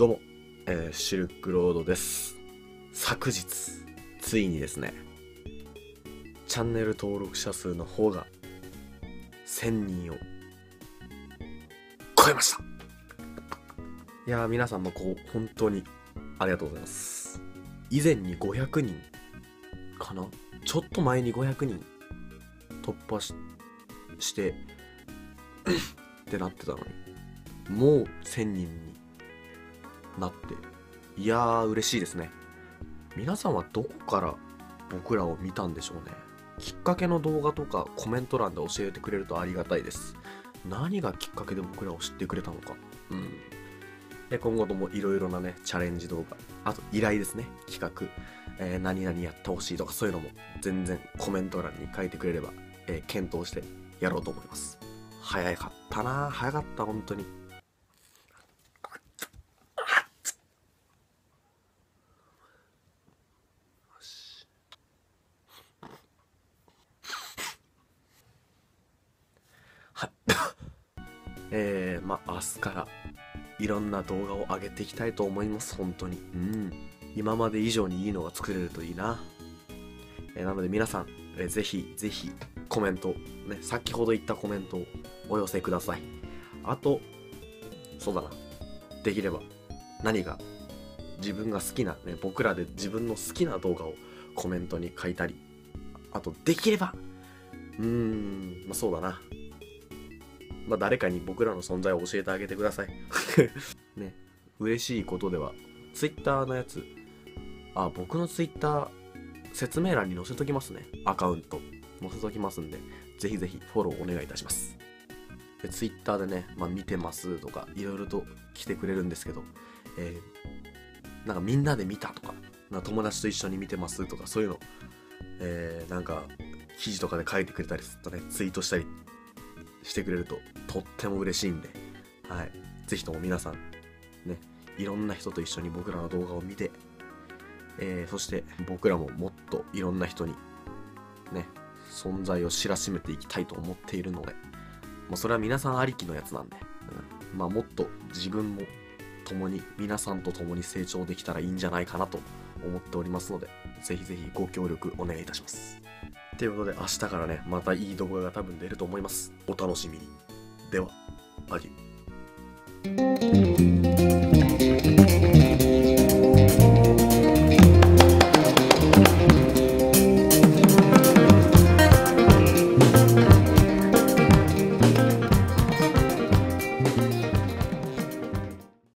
どうも、シルクロードです。昨日、ついにですね、チャンネル登録者数の方が1000人を超えました。いやー、皆さんも本当にありがとうございます。以前に500人かな、ちょっと前に500人突破してってなってたのに、もう1000人になって、いやー嬉しいですね。皆さんはどこから僕らを見たんでしょうね。きっかけの動画とかコメント欄で教えてくれるとありがたいです。何がきっかけで僕らを知ってくれたのか、で今後ともいろいろなね、チャレンジ動画、あと依頼ですね、企画、何々やってほしいとか、そういうのも全然コメント欄に書いてくれれば、検討してやろうと思います。早かったな、早かった、本当に。はいまあ明日からいろんな動画を上げていきたいと思います。本当に今まで以上にいいのが作れるといいな。なので皆さん、ぜひぜひコメント、ね、先ほど言ったコメントをお寄せください。あと、そうだな、できれば何が自分が好きな、ね、僕らで自分の好きな動画をコメントに書いたり、あとできればまあそうだな、まあ、誰かに僕らの存在を教えてあげてください、ね、嬉しいことでは Twitter のやつ、僕の Twitter 説明欄に載せときますね。アカウント載せときますんで、ぜひぜひフォローお願いいたします。で Twitter でね、見てますとかいろいろと来てくれるんですけど、なんかみんなで見たとか、なんか友達と一緒に見てますとか、そういうの、なんか記事とかで書いてくれたりするとね、ツイートしたりしてくれるととっても嬉しいんで、はい、ぜひとも皆さんね、いろんな人と一緒に僕らの動画を見て、そして僕らももっといろんな人にね、存在を知らしめていきたいと思っているので、もうそれは皆さんありきのやつなんで、もっと自分も共に、皆さんと共に成長できたらいいんじゃないかなと思っておりますので、ぜひぜひご協力お願いいたします。ということで明日からね、またいい動画が多分出ると思います。お楽しみに。では、アデュー。